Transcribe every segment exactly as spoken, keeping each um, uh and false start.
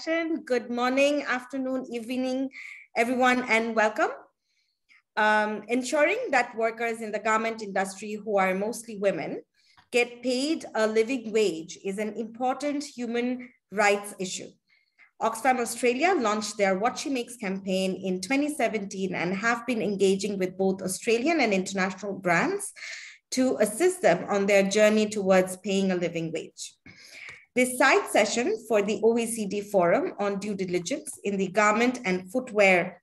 session. Good morning, afternoon, evening, everyone, and welcome. Um, ensuring that workers in the garment industry, who are mostly women, get paid a living wage is an important human rights issue. Oxfam Australia launched their What She Makes campaign in twenty seventeen and have been engaging with both Australian and international brands to assist them on their journey towards paying a living wage. This side session for the O E C D Forum on Due Diligence in the Garment and Footwear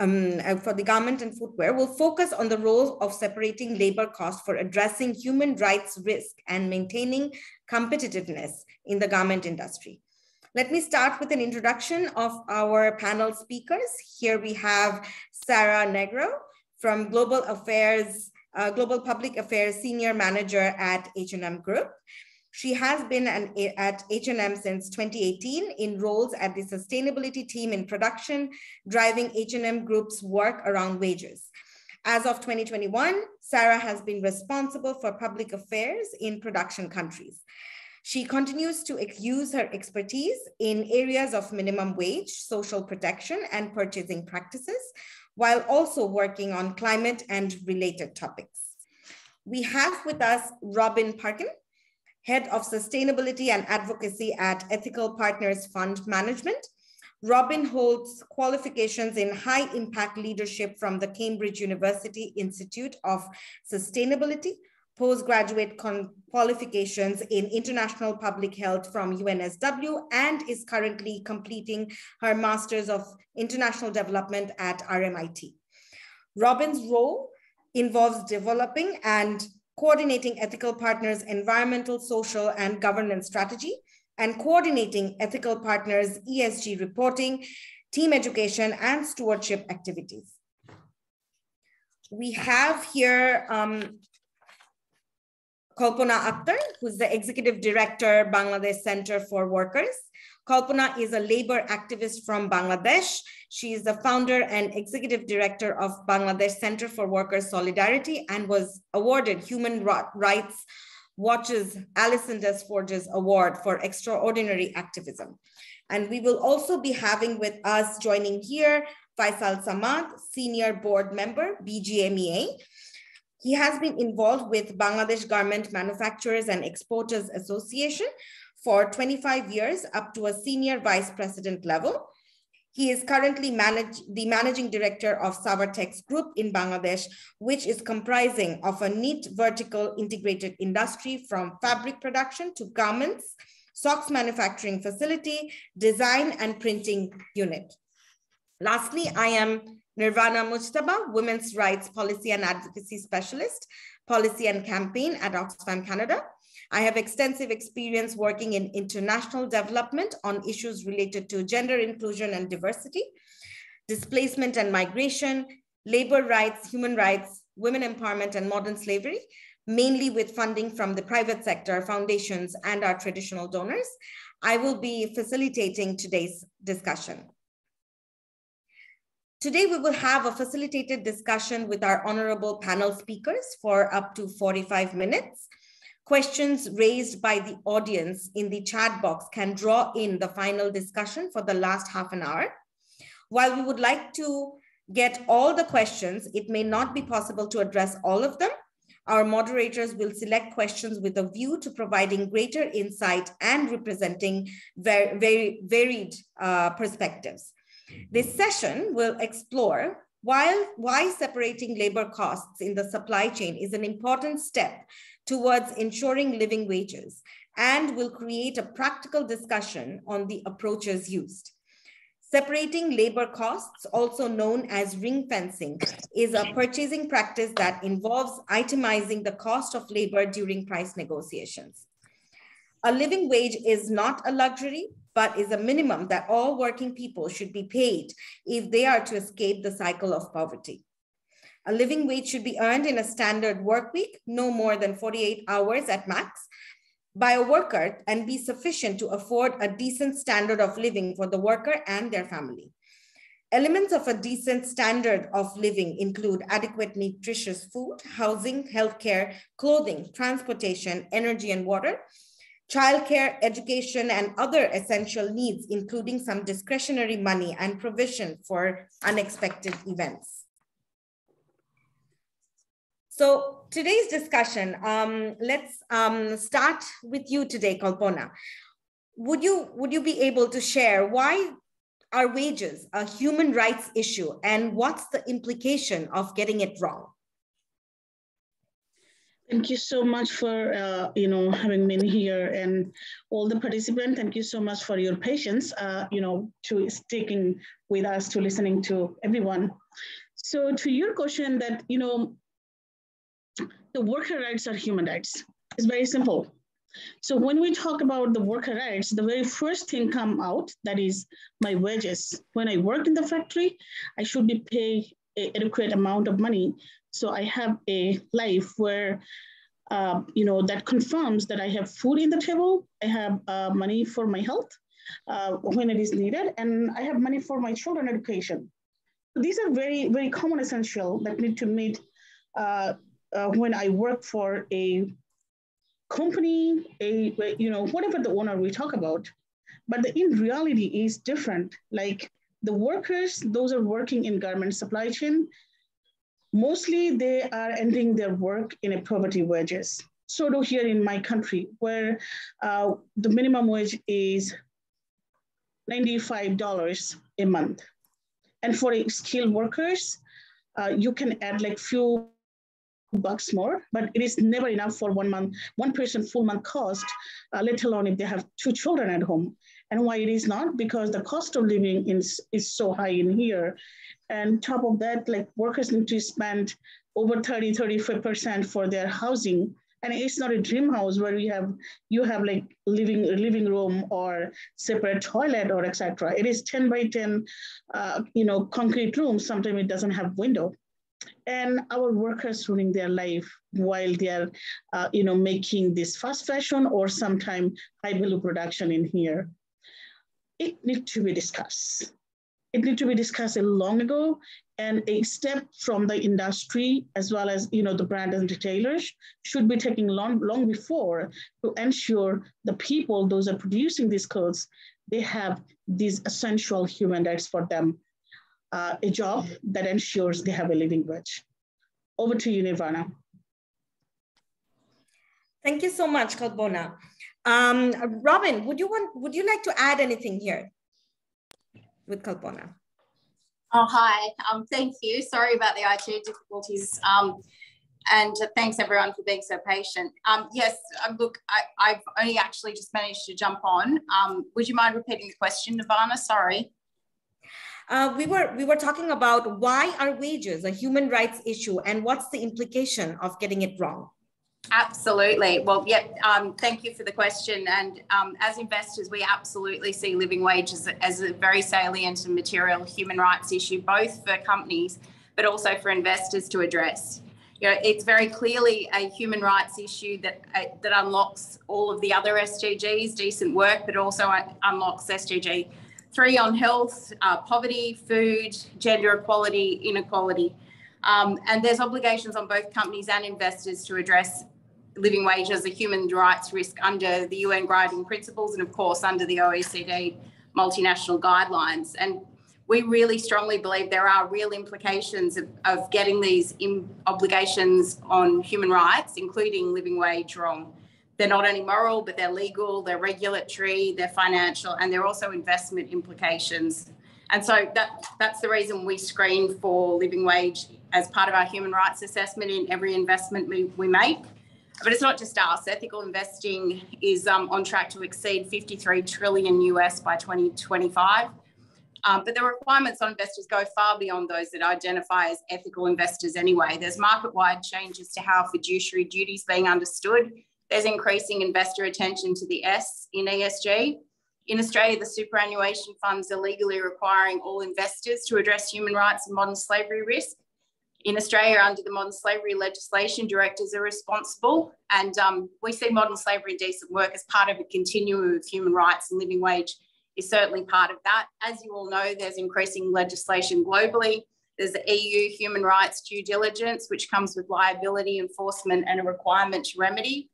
um, for the Garment and Footwear will focus on the role of separating labor costs for addressing human rights risk and maintaining competitiveness in the garment industry. Let me start with an introduction of our panel speakers. Here we have Sarah Negro from Global Affairs, uh, Global Public Affairs Senior Manager at H and M Group. She has been an, at H and M since twenty eighteen in roles at the sustainability team in production, driving H and M Group's work around wages. As of twenty twenty-one, Sarah has been responsible for public affairs in production countries. She continues to use her expertise in areas of minimum wage, social protection, and purchasing practices, while also working on climate and related topics. We have with us Robyn Parkin, Head of Sustainability and Advocacy at Ethical Partners Funds Management. Robyn holds qualifications in high impact leadership from the Cambridge University Institute of Sustainability, postgraduate qualifications in international public health from U N S W, and is currently completing her Masters of International Development at R M I T. Robyn's role involves developing and coordinating Ethical Partners' environmental, social, and governance strategy, and coordinating Ethical Partners' E S G reporting, team education, and stewardship activities. We have here um, Kalpona Akter, who's the Executive Director, Bangladesh Center for Workers. Kalpona is a labor activist from Bangladesh. She is the founder and Executive Director of Bangladesh Center for Workers Solidarity and was awarded Human Rights Watch's Alison Desforges Award for Extraordinary Activism. And we will also be having with us joining here Faisal Samad, Senior Board Member, B G M E A. He has been involved with Bangladesh Garment Manufacturers and Exporters Association for twenty-five years, up to a senior vice president level. He is currently manage, the managing director of Savar Tex Group in Bangladesh, which is comprising of a neat vertical integrated industry from fabric production to garments, socks manufacturing facility, design and printing unit. Lastly, I am Nirvana Mujtaba, Women's Rights Policy and Advocacy Specialist, Policy and Campaign at Oxfam Canada. I have extensive experience working in international development on issues related to gender inclusion and diversity, displacement and migration, labor rights, human rights, women empowerment, and modern slavery, mainly with funding from the private sector, foundations, and our traditional donors. I will be facilitating today's discussion. Today, we will have a facilitated discussion with our honorable panel speakers for up to forty-five minutes. Questions raised by the audience in the chat box can draw in the final discussion for the last half an hour. While we would like to get all the questions, it may not be possible to address all of them. Our moderators will select questions with a view to providing greater insight and representing very, very varied uh, perspectives. This session will explore why, why separating labor costs in the supply chain is an important step towards ensuring living wages, and will create a practical discussion on the approaches used. Separating labor costs, also known as ring fencing, is a purchasing practice that involves itemizing the cost of labor during price negotiations. A living wage is not a luxury, but is a minimum that all working people should be paid if they are to escape the cycle of poverty. A living wage should be earned in a standard work week, no more than forty-eight hours at max, by a worker, and be sufficient to afford a decent standard of living for the worker and their family. Elements of a decent standard of living include adequate nutritious food, housing, healthcare, clothing, transportation, energy and water, childcare, education, and other essential needs, including some discretionary money and provision for unexpected events. So today's discussion, um, let's um, start with you today, Kalpona. Would you, would you be able to share why are wages a human rights issue and what's the implication of getting it wrong? Thank you so much for, uh, you know, having me here, and all the participants, thank you so much for your patience, uh, you know, to sticking with us, to listening to everyone. So to your question that, you know, the worker rights are human rights. It's very simple. So when we talk about the worker rights, the very first thing come out, that is my wages. When I work in the factory, I should be paid an adequate amount of money. So I have a life where, uh, you know, that confirms that I have food in the table, I have uh, money for my health uh, when it is needed, and I have money for my children's education. So these are very, very common essential that need to meet uh, uh, when I work for a company, a, you know, whatever the owner we talk about. But the in reality is different. Like the workers, those are working in garment supply chain, mostly they are ending their work in a poverty wages. So do here in my country, where uh, the minimum wage is ninety-five dollars a month. And for skilled workers, uh, you can add like few bucks more, but it is never enough for one month, one person full month cost, uh, let alone if they have two children at home. And why it is not? Because the cost of living is, is so high in here. And top of that, like workers need to spend over thirty, thirty-five percent for their housing. And it's not a dream house where you have, you have like living, living room or separate toilet or et cetera. It is ten by ten, uh, you know, concrete room. Sometimes it doesn't have window. And our workers ruining their life while they are, uh, you know, making this fast fashion or sometime high value production in here. It needs to be discussed. It needs to be discussed long ago, and a step from the industry as well as, you know, the brand and retailers should be taking long, long before to ensure the people, those are producing these clothes, they have these essential human rights for them. Uh, a job that ensures they have a living wage. Over to you, Nirvana. Thank you so much, Kalpona. Um, Robyn, would you want? Would you like to add anything here with Kalpona? Oh, hi. Um, thank you. Sorry about the I T difficulties. Um, and thanks everyone for being so patient. Um, yes, uh, look, I, I've only actually just managed to jump on. Um, would you mind repeating the question, Nirvana? Sorry. Uh, we were we were talking about why are wages a human rights issue and what's the implication of getting it wrong? Absolutely. Well, yeah, um, thank you for the question. And um, as investors, we absolutely see living wages as a very salient and material human rights issue, both for companies, but also for investors to address. You know, it's very clearly a human rights issue that, uh, that unlocks all of the other S D Gs, decent work, but also unlocks S D G three on health, uh, poverty, food, gender equality, inequality. Um, and there's obligations on both companies and investors to address living wage as a human rights risk under the U N guiding principles and, of course, under the O E C D multinational guidelines. And we really strongly believe there are real implications of, of getting these obligations on human rights, including living wage, wrong. They're not only moral, but they're legal, they're regulatory, they're financial, and they're also investment implications. And so that, that's the reason we screen for living wage as part of our human rights assessment in every investment we, we make. But it's not just us. Ethical investing is um, on track to exceed fifty-three trillion U S by twenty twenty-five. Um, but the requirements on investors go far beyond those that identify as ethical investors anyway. There's market-wide changes to how fiduciary duty is being understood. There's increasing investor attention to the S in E S G. In Australia, the superannuation funds are legally requiring all investors to address human rights and modern slavery risk. In Australia, under the modern slavery legislation, directors are responsible. And um, we see modern slavery and decent work as part of a continuum of human rights, and living wage is certainly part of that. As you all know, there's increasing legislation globally. There's the E U human rights due diligence, which comes with liability enforcement and a requirement to remedy.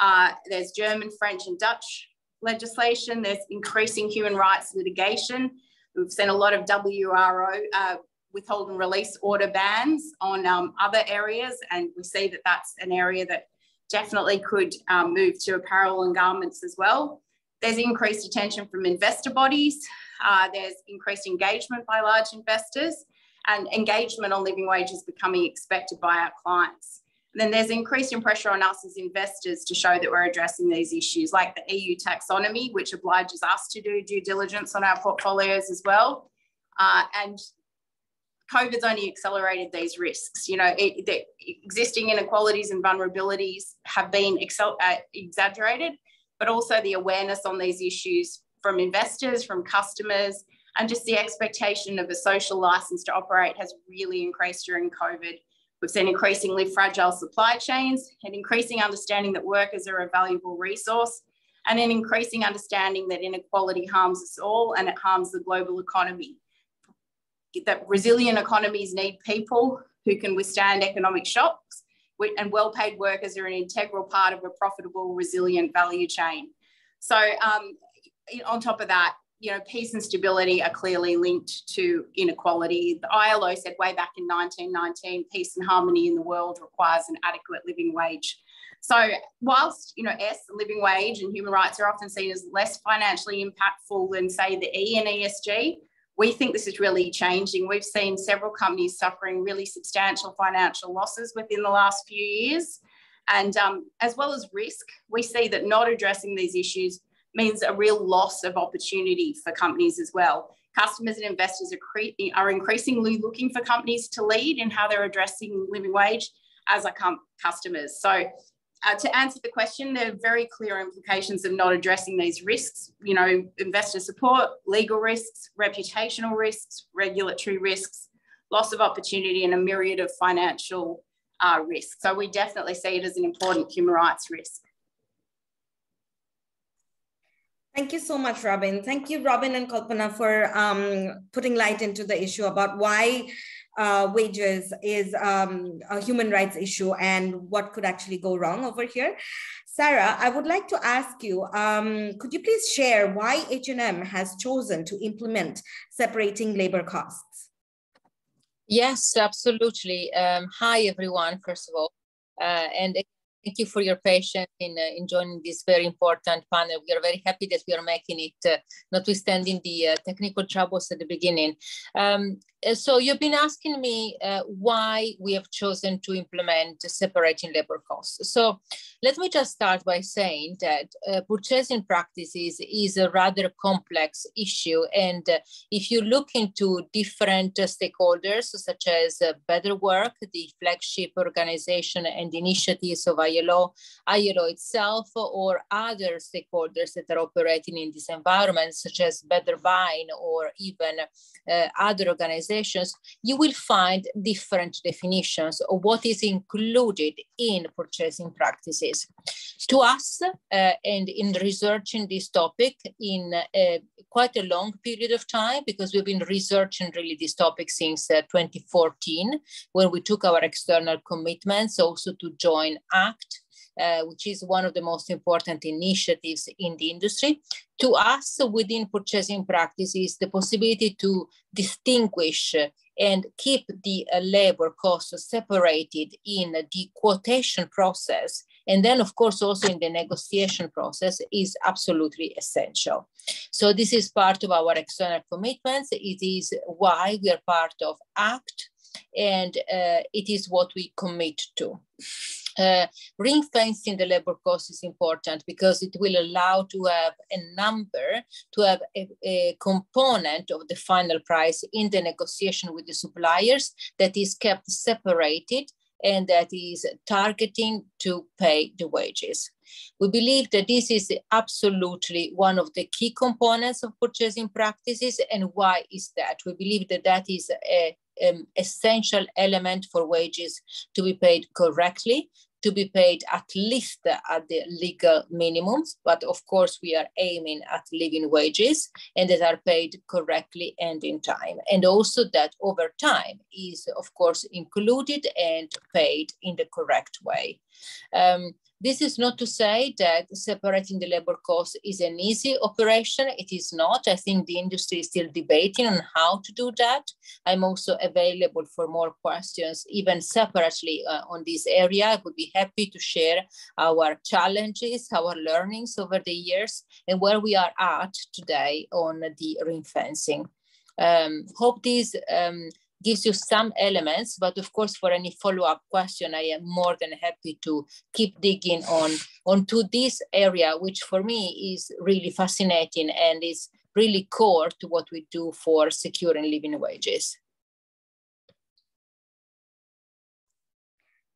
Uh, there's German, French, and Dutch legislation. There's increasing human rights litigation. We've seen a lot of W R O uh, withhold and release order bans on um, other areas, and we see that that's an area that definitely could um, move to apparel and garments as well. There's increased attention from investor bodies. Uh, there's increased engagement by large investors, and engagement on living wages becoming expected by our clients. And then there's increasing pressure on us as investors to show that we're addressing these issues, like the E U taxonomy, which obliges us to do due diligence on our portfolios as well. Uh, and COVID's only accelerated these risks. You know, it, the existing inequalities and vulnerabilities have been excel, uh, exaggerated, but also the awareness on these issues from investors, from customers, and just the expectation of a social license to operate has really increased during COVID. We've seen increasingly fragile supply chains, an increasing understanding that workers are a valuable resource, and an increasing understanding that inequality harms us all and it harms the global economy. That resilient economies need people who can withstand economic shocks, and well-paid workers are an integral part of a profitable, resilient value chain. So um, on top of that, you know, peace and stability are clearly linked to inequality. The I L O said way back in nineteen nineteen, peace and harmony in the world requires an adequate living wage. So whilst, you know, S, living wage and human rights are often seen as less financially impactful than, say, the E in E S G, we think this is really changing. We've seen several companies suffering really substantial financial losses within the last few years. And um, as well as risk, we see that not addressing these issues means a real loss of opportunity for companies as well. Customers and investors are, are increasingly looking for companies to lead in how they're addressing living wage as our customers. So uh, to answer the question, there are very clear implications of not addressing these risks, you know, investor support, legal risks, reputational risks, regulatory risks, loss of opportunity, and a myriad of financial uh, risks. So we definitely see it as an important human rights risk. Thank you so much, Robyn. Thank you, Robyn and Kalpona, for um, putting light into the issue about why uh, wages is um, a human rights issue and what could actually go wrong over here. Sarah, I would like to ask you, um, could you please share why H and M has chosen to implement separating labor costs? Yes, absolutely. Um, hi, everyone, first of all. Uh, and Thank you for your patience in, uh, in joining this very important panel. We are very happy that we are making it, uh, notwithstanding the uh, technical troubles at the beginning. Um, so you've been asking me uh, why we have chosen to implement separating labor costs. So let me just start by saying that uh, purchasing practices is a rather complex issue. And uh, if you look into different uh, stakeholders, such as uh, Better Work, the flagship organization and initiatives of I L O, I L O itself, or other stakeholders that are operating in this environment, such as Better Buying or even uh, other organizations, you will find different definitions of what is included in purchasing practices. To us, uh, and in researching this topic in uh, quite a long period of time, because we've been researching really this topic since uh, twenty fourteen, when we took our external commitments also to join ACT, uh, which is one of the most important initiatives in the industry. To us, within purchasing practices, the possibility to distinguish and keep the uh, labor costs separated in the quotation process, and then of course also in the negotiation process, is absolutely essential. So this is part of our external commitments. It is why we are part of ACT, and uh, it is what we commit to. Uh, ring fencing the labor cost is important because it will allow to have a number, to have a, a component of the final price in the negotiation with the suppliers that is kept separated and that is targeting to pay the wages. We believe that this is absolutely one of the key components of purchasing practices. And why is that? We believe that that is a Um, essential element for wages to be paid correctly, to be paid at least at the legal minimums, but of course we are aiming at living wages and that are paid correctly and in time. And also that over time is of course included and paid in the correct way. Um, This is not to say that separating the labor costs is an easy operation. It is not. I think the industry is still debating on how to do that. I'm also available for more questions, even separately uh, on this area. I would be happy to share our challenges, our learnings over the years, and where we are at today on the ring-fencing. Um, hope these um, gives you some elements, but of course, for any follow-up question, I am more than happy to keep digging on onto this area, which for me is really fascinating and is really core to what we do for securing living wages.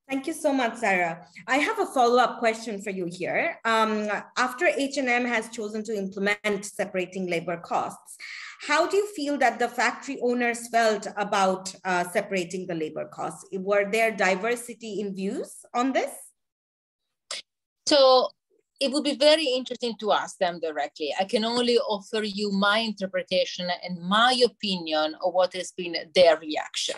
Thank you so much, Sarah. I have a follow-up question for you here. Um, after H and M has chosen to implement separating labor costs, how do you feel that the factory owners felt about uh, separating the labor costs? Were there diversity in views on this? So it would be very interesting to ask them directly. I can only offer you my interpretation and my opinion of what has been their reaction.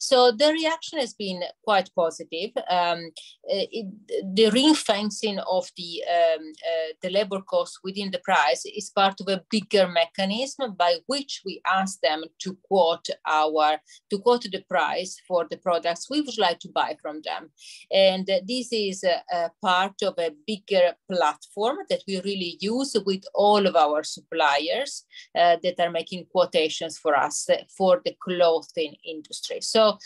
So the reaction has been quite positive. Um, it, the ring fencing of the, um, uh, the labor costs within the price is part of a bigger mechanism by which we ask them to quote our, to quote the price for the products we would like to buy from them. And this is a, a part of a bigger platform that we really use with all of our suppliers uh, that are making quotations for us uh, for the clothing industry. So uh,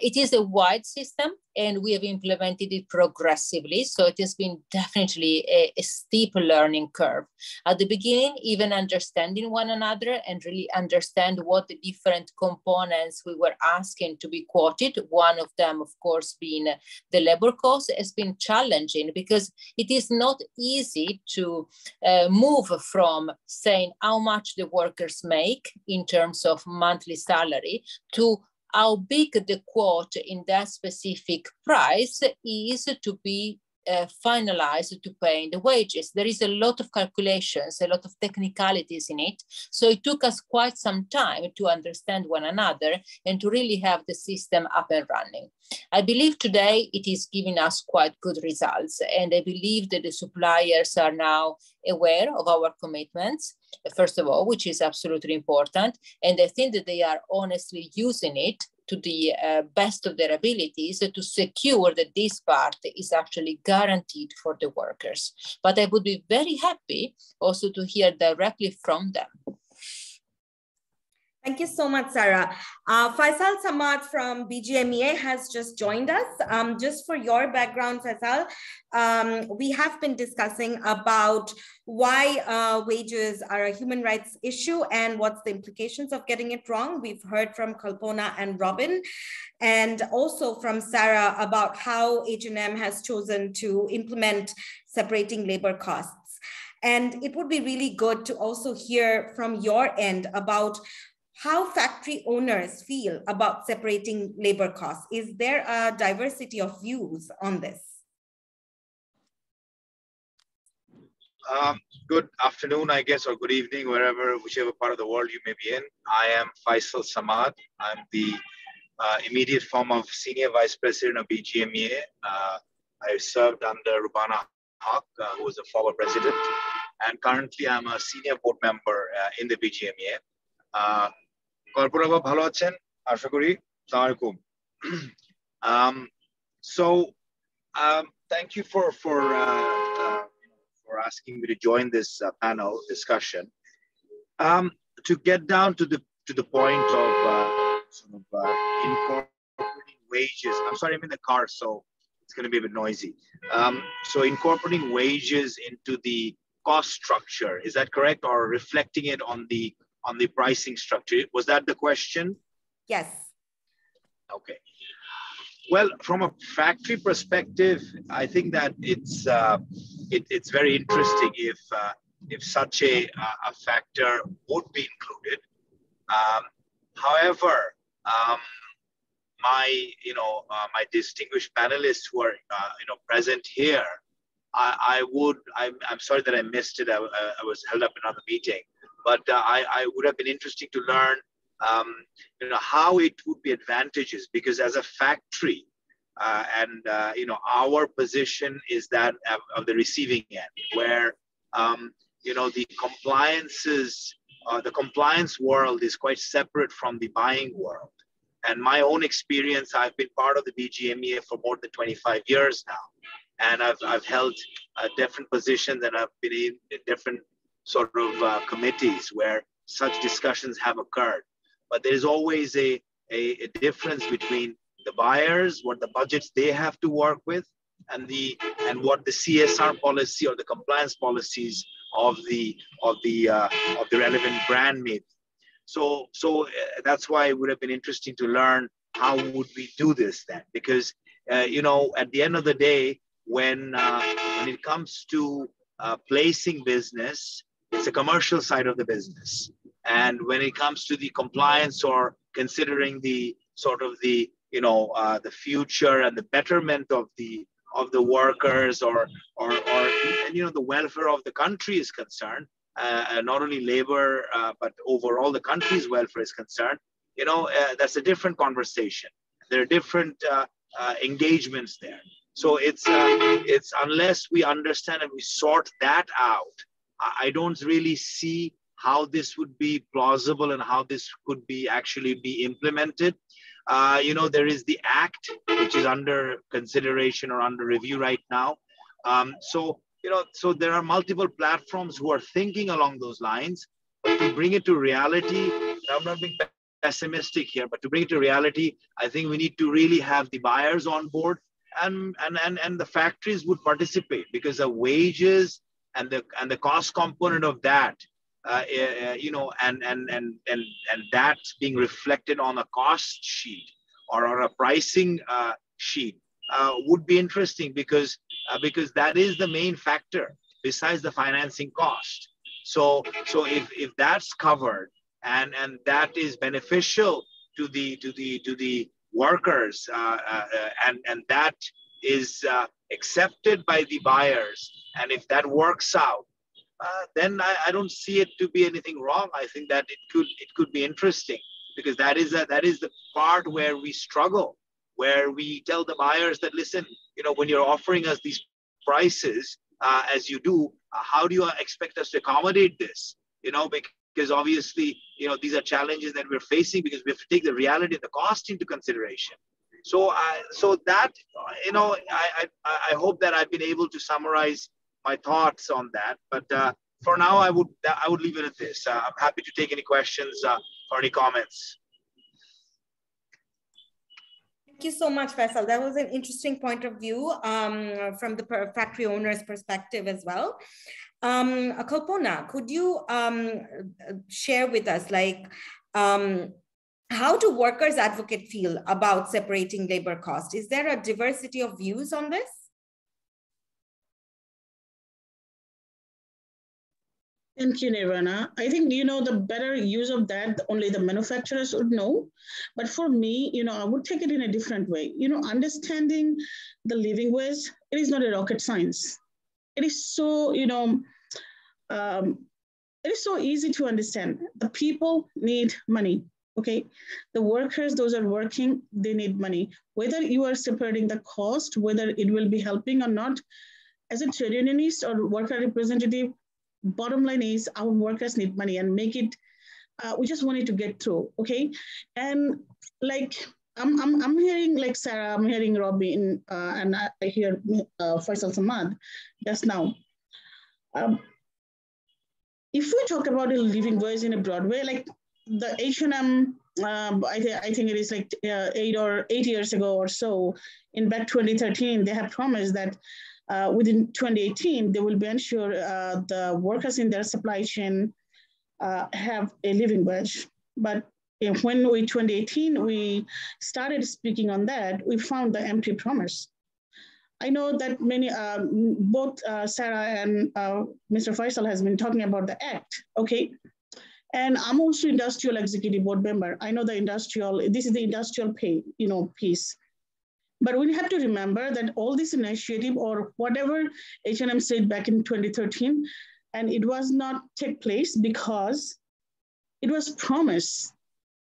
it is a wide system and we have implemented it progressively. So it has been definitely a, a steep learning curve. At the beginning, even understanding one another and really understand what the different components we were asking to be quoted, one of them, of course, being the labor cost, has been challenging because it is not easy to uh, move from saying how much the workers make in terms of monthly salary to how big the quote in that specific price is to be uh, finalized to paying the wages. There is a lot of calculations, a lot of technicalities in it. So it took us quite some time to understand one another and to really have the system up and running. I believe today it is giving us quite good results. And I believe that the suppliers are now aware of our commitments, first of all, which is absolutely important. And I think that they are honestly using it to the uh, best of their abilities to secure that this part is actually guaranteed for the workers. But I would be very happy also to hear directly from them. Thank you so much, Sarah. Uh, Faisal Samad from B G M E A has just joined us. Um, just for your background, Faisal, um, we have been discussing about why uh, wages are a human rights issue and what's the implications of getting it wrong. We've heard from Kalpona and Robyn, and also from Sarah about how H and M has chosen to implement separating labor costs. And it would be really good to also hear from your end about how factory owners feel about separating labor costs. Is there a diversity of views on this? Um, good afternoon, I guess, or good evening, wherever, whichever part of the world you may be in. I am Faisal Samad. I'm the uh, immediate form of Senior Vice President of B G M E A. Uh, I served under Rubana Haq, uh, who was the former president. And currently, I'm a senior board member uh, in the B G M E A. Uh, Um, so um, thank you for for uh, uh, for asking me to join this uh, panel discussion. Um, to get down to the to the point of uh, sort of uh, incorporating wages. I'm sorry, I'm in the car, so it's going to be a bit noisy. Um, so incorporating wages into the cost structure, is that correct, or reflecting it on the on the pricing structure? Was that the question? Yes. Okay. Well, from a factory perspective, I think that it's uh, it, it's very interesting if uh, if such a, a factor would be included. Um, however, um, my you know uh, my distinguished panelists who are uh, you know present here, I, I would I'm, I'm sorry that I missed it. I, I was held up in another meeting. But uh, I, I would have been interesting to learn um, you know, how it would be advantageous, because as a factory, Uh, and, uh, you know, our position is that of, of the receiving end, where, um, you know, the compliances, uh, the compliance world is quite separate from the buying world. And my own experience, I've been part of the B G M E A for more than twenty-five years now. And I've, I've held uh, different positions, and I've been in different sort of uh, committees where such discussions have occurred. But there is always a, a, a difference between the buyers, what the budgets they have to work with, and the and what the C S R policy or the compliance policies of the of the uh, of the relevant brand may be. So so that's why it would have been interesting to learn how would we do this then, because uh, you know, at the end of the day, when uh, when it comes to uh, placing business, it's a commercial side of the business, and when it comes to the compliance or considering the sort of the you know, uh, the future and the betterment of the of the workers, or or or and, you know, the welfare of the country is concerned, uh, not only labor uh, but overall the country's welfare is concerned. You know, uh, that's a different conversation. There are different uh, uh, engagements there. So it's uh, it's unless we understand and we sort that out, I don't really see how this would be plausible and how this could be actually be implemented. Uh, you know, there is the ACT, which is under consideration or under review right now. Um, so, you know, so there are multiple platforms who are thinking along those lines. But to bring it to reality, I'm not being pessimistic here, but to bring it to reality, I think we need to really have the buyers on board, and, and, and, and the factories would participate, because the wages and the, and the cost component of that, Uh, uh, you know, and, and, and, and, and that being reflected on a cost sheet or on a pricing uh, sheet uh, would be interesting, because, uh, because that is the main factor besides the financing cost. So, so if, if that's covered and, and that is beneficial to the, to the, to the workers uh, uh, and, and that is uh, accepted by the buyers, and if that works out, Uh, then I, I don't see it to be anything wrong. I think that it could it could be interesting, because that is a, that is the part where we struggle, where we tell the buyers that, listen, you know, when you're offering us these prices uh, as you do, uh, how do you expect us to accommodate this? You know, because obviously, you know, these are challenges that we're facing, because we have to take the reality, the cost into consideration. So, I, so that, you know, I, I I hope that I've been able to summarize my thoughts on that, but uh, for now, I would I would leave it at this. Uh, I'm happy to take any questions uh, or any comments. Thank you so much, Faisal. That was an interesting point of view um, from the factory owner's perspective as well. Um, Kalpona, could you um, share with us, like, um, how do workers' advocate feel about separating labor cost? Is there a diversity of views on this? Thank you, Nirvana. I think, you know, the better use of that, only the manufacturers would know. But for me, you know, I would take it in a different way. You know, understanding the living wage, it is not a rocket science. It is so, you know, um, it is so easy to understand. The people need money, okay? The workers, those are working, they need money. Whether you are separating the cost, whether it will be helping or not, as a trade unionist or worker representative, bottom line is our workers need money, and make it, uh, we just wanted to get through, okay? And like, I'm, I'm, I'm hearing like Sarah, I'm hearing Robyn, uh, and I hear uh, Faisal Samad just now. Um, if we talk about a living wage in a broad way, like the H and M, um, I, th I think it is like uh, eight or eight years ago or so, in back twenty thirteen, they have promised that Uh, within twenty eighteen, they will be ensure uh, the workers in their supply chain uh, have a living wage. But if, when we twenty eighteen, we started speaking on that, we found the empty promise. I know that many, uh, both uh, Sarah and uh, Mister Faisal has been talking about the ACT, okay? And I'm also industrial executive board member. I know the industrial, this is the industrial pay, you know, piece. But we have to remember that all this initiative or whatever H and M said back in twenty thirteen, and it was not take place because it was promised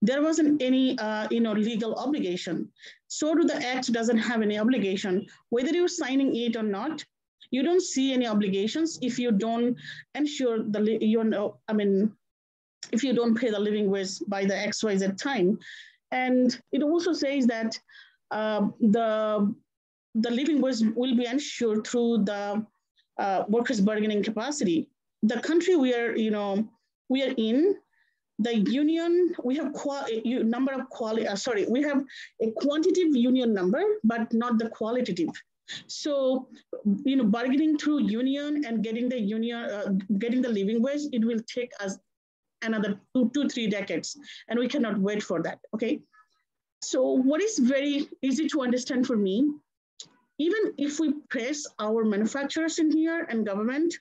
there wasn't any uh, you know, legal obligation. So do the Act doesn't have any obligation, whether you're signing it or not. You don't see any obligations if you don't ensure the, you know, I mean, if you don't pay the living wage by the X Y Z time. And it also says that uh, the, the living wage will be ensured through the uh, workers' bargaining capacity. The country we are, you know, we are in, the union, we have qual you, number of quali uh, sorry, we have a quantitative union number, but not the qualitative. So, you know, bargaining through union and getting the union, uh, getting the living wage, it will take us another two, two, three decades, and we cannot wait for that. Okay. So, what is very easy to understand for me, even if we press our manufacturers in here and government,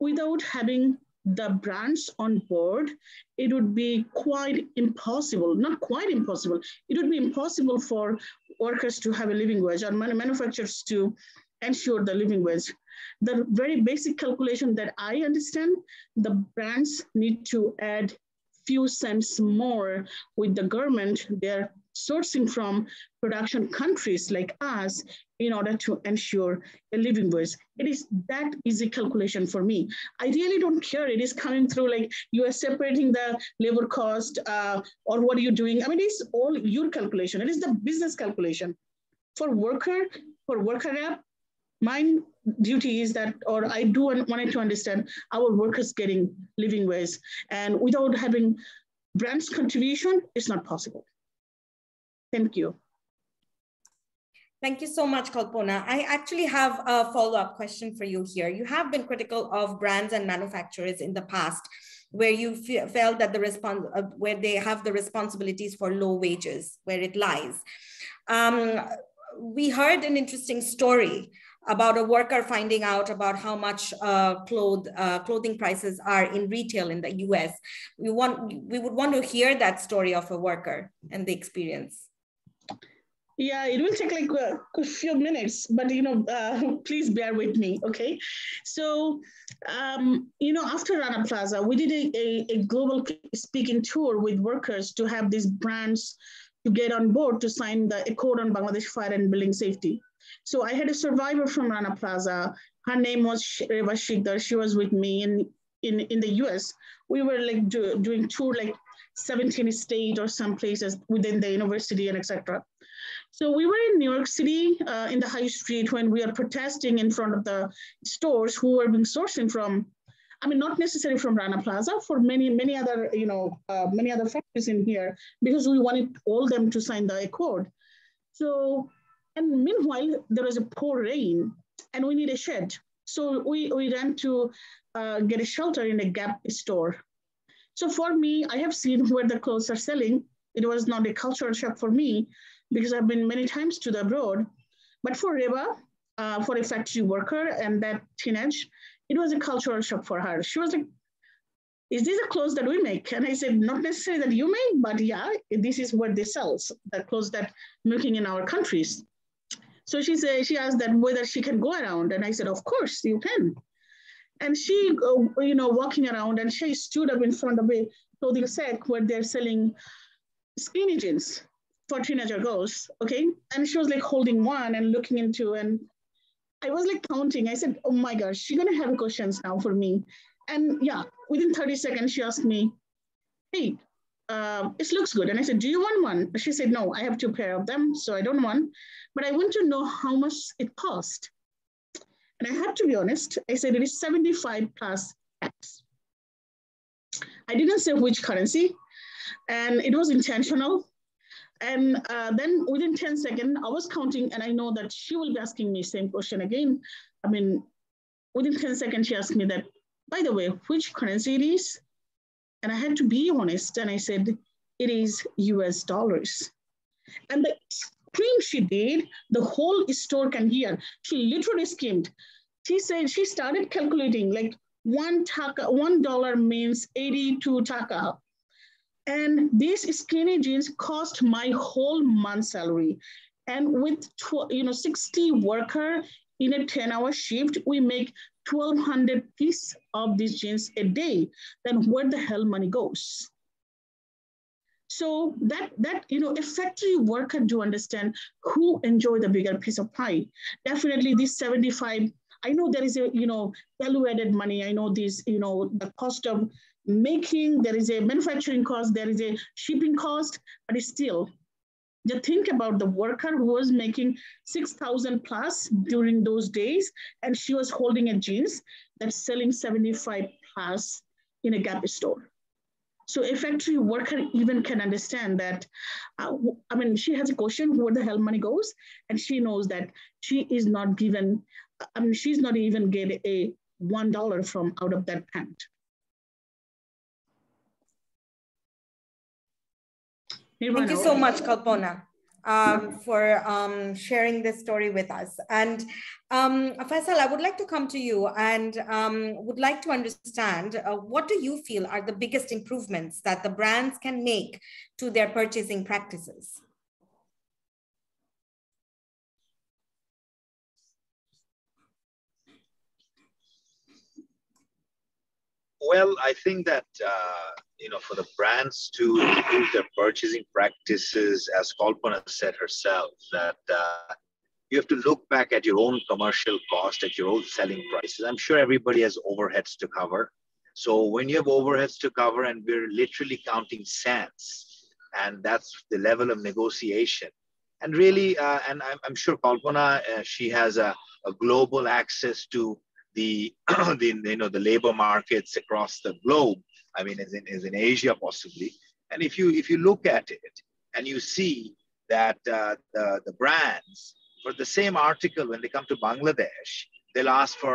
without having the brands on board, it would be quite impossible. Not quite impossible. It would be impossible for workers to have a living wage, or manufacturers to ensure the living wage. The very basic calculation that I understand, the brands need to add few cents more with the garment they're sourcing from production countries like us in order to ensure a living wage. It is that easy calculation for me. I really don't care. It is coming through like you are separating the labor cost uh, or what are you doing? I mean, it's all your calculation. It is the business calculation. For worker, for worker rep, my duty is that, or I do wanted to understand our workers getting living wage, and without having brands contribution, it's not possible. Thank you. Thank you so much, Kalpona. I actually have a follow-up question for you here. You have been critical of brands and manufacturers in the past, where you felt that the response, uh, where they have the responsibilities for low wages, where it lies. Um, we heard an interesting story about a worker finding out about how much uh, cloth, uh, clothing prices are in retail in the U S. We, want, we would want to hear that story of a worker and the experience. Yeah, it will take like a, a few minutes, but you know, uh, please bear with me, okay? So, um, you know, after Rana Plaza, we did a, a, a global speaking tour with workers to have these brands to get on board to sign the Accord on Bangladesh Fire and Building Safety. So I had a survivor from Rana Plaza. Her name was Reva Shigdar. She was with me in, in, in the U S. We were like do, doing tour like seventeen states or some places within the university and et cetera. So we were in New York City uh, in the high street when we are protesting in front of the stores who were being sourcing from, I mean, not necessarily from Rana Plaza, for many, many other, you know, uh, many other factories in here, because we wanted all them to sign the accord. So, and meanwhile, there was a poor rain and we need a shed. So we, we ran to uh, get a shelter in a Gap store. So for me, I have seen where the clothes are selling. It was not a cultural shock for me because I've been many times to the abroad. But for Reba, uh, for a factory worker and that teenage, it was a cultural shock for her. She was like, is this the clothes that we make? And I said, not necessarily that you make, but yeah, this is what they sell, the clothes that making in our countries. So she said, she asked that whether she can go around. And I said, of course you can. And she, uh, you know, walking around, and she stood up in front of a clothing sack where they're selling skinny jeans for teenager girls, okay? And she was like holding one and looking into, and I was like counting. I said, oh my gosh, she's gonna have questions now for me. And yeah, within thirty seconds, she asked me, hey, Uh, it looks good. And I said, do you want one? She said, no, I have two pair of them, so I don't want, but I want to know how much it cost. And I have to be honest, I said, it is seventy-five plus tax. I didn't say which currency, and it was intentional. And uh, then within ten seconds, I was counting, and I know that she will be asking me the same question again. I mean, within ten seconds, she asked me that, by the way, which currency it is? And I had to be honest, and I said, it is U S dollars. And the scream she did, the whole store can hear. She literally screamed. She said she started calculating like one taka, one dollar means eighty-two taka. And these skinny jeans cost my whole month's salary. And with you know sixty worker in a ten hour shift, we make twelve hundred pieces of these jeans a day. Then where the hell money goes? So that, that, you know, a factory worker to understand who enjoy the bigger piece of pie. Definitely this seventy-five, I know there is a, you know, value added money. I know this, you know, the cost of making, there is a manufacturing cost, there is a shipping cost, but it's still, just think about the worker who was making six thousand plus during those days, and she was holding a jeans that's selling seventy-five plus in a Gap store. So a factory worker even can understand that, uh, I mean, she has a question, where the hell money goes? And she knows that she is not given, I mean, she's not even getting a one dollar from out of that pant. Thank you so much, Kalpona, um, for um, sharing this story with us. And um, Faisal, I would like to come to you and um, would like to understand uh, what do you feel are the biggest improvements that the brands can make to their purchasing practices? Well, I think that, uh, you know, for the brands to improve their purchasing practices, as Kalpona said herself, that uh, you have to look back at your own commercial cost, at your own selling prices. I'm sure everybody has overheads to cover. So when you have overheads to cover, and we're literally counting cents, and that's the level of negotiation. And really, uh, and I'm, I'm sure Kalpona, uh, she has a, a global access to The, the you know the labor markets across the globe. I mean, as in, as in Asia possibly. And if you if you look at it and you see that uh, the the brands for the same article when they come to Bangladesh, they'll ask for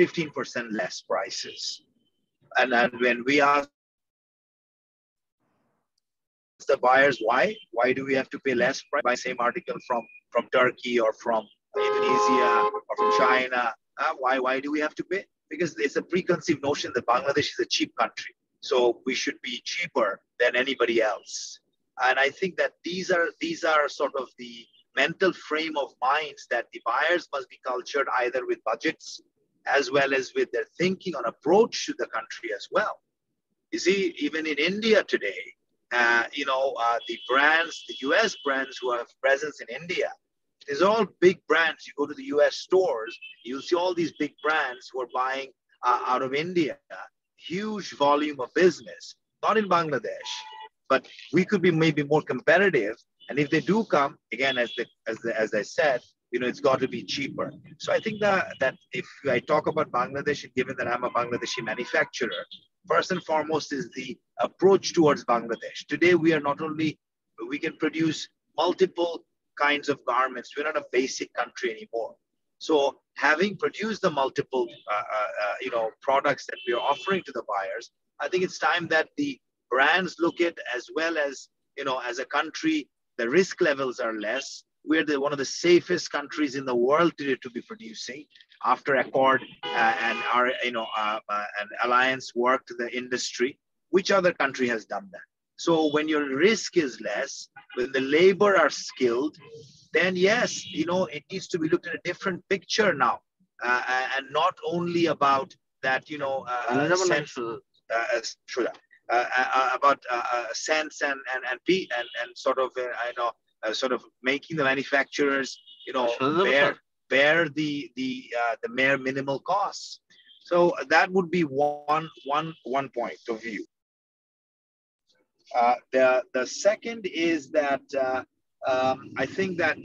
fifteen percent less prices. And and when we ask the buyers why why do we have to pay less price by the same article from from Turkey or from Indonesia or from China? Uh, why, why do we have to pay? Because it's a preconceived notion that Bangladesh is a cheap country. So we should be cheaper than anybody else. And I think that these are, these are sort of the mental frame of minds that the buyers must be cultured either with budgets as well as with their thinking on approach to the country as well. You see, even in India today, uh, you know, uh, the brands, the U S brands who have presence in India, these are all big brands. You go to the U S stores, you'll see all these big brands who are buying uh, out of India, huge volume of business, not in Bangladesh, but we could be maybe more competitive. And if they do come, again, as the, as, the, as I said, you know, it's got to be cheaper. So I think that, that if I talk about Bangladesh, and given that I'm a Bangladeshi manufacturer, first and foremost is the approach towards Bangladesh. Today, we are not only, we can produce multiple kinds of garments. We're not a basic country anymore. So having produced the multiple, uh, uh, you know, products that we are offering to the buyers, I think it's time that the brands look at, as well as, you know, as a country, the risk levels are less. We're the, one of the safest countries in the world today to be producing. After Accord uh, and our, you know, uh, uh, an alliance work to the industry, which other country has done that? So when your risk is less, when the labor are skilled, then yes, you know, it needs to be looked at a different picture now. Uh, and not only about that, you know, uh, sense, uh, uh, about uh, sense and, and, and, and, and sort of, uh, I know, uh, sort of making the manufacturers, you know, bear, bear the, the, uh, the mere minimal costs. So that would be one, one, one point of view. Uh, the, the second is that uh, um, I think that,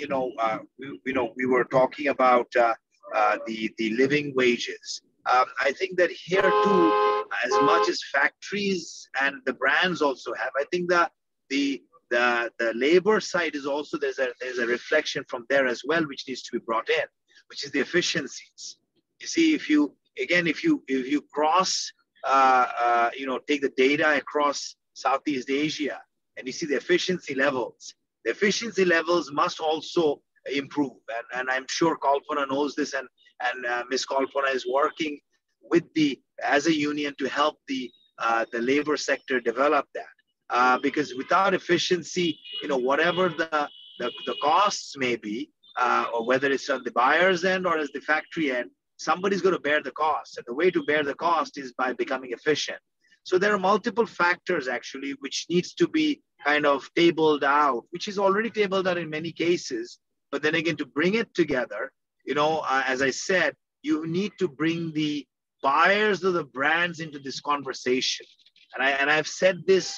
you know, uh, we, you know, we were talking about uh, uh, the, the living wages. Um, I think that here too, as much as factories and the brands also have, I think that the, the, the labor side is also, there's a, there's a reflection from there as well, which needs to be brought in, which is the efficiencies. You see, if you, again, if you, if you cross, uh, uh, you know, take the data across Southeast Asia, and you see the efficiency levels. The efficiency levels must also improve. And, and I'm sure Kalpona knows this, and, and uh, Miz Kalpona is working with the, as a union to help the, uh, the labor sector develop that. Uh, because without efficiency, you know, whatever the, the, the costs may be, uh, or whether it's on the buyer's end or as the factory end, somebody's going to bear the cost. And the way to bear the cost is by becoming efficient. So there are multiple factors actually, which needs to be kind of tabled out, which is already tabled out in many cases. But then again, to bring it together, you know, uh, as I said, you need to bring the buyers of the brands into this conversation. And, I, and I've said this,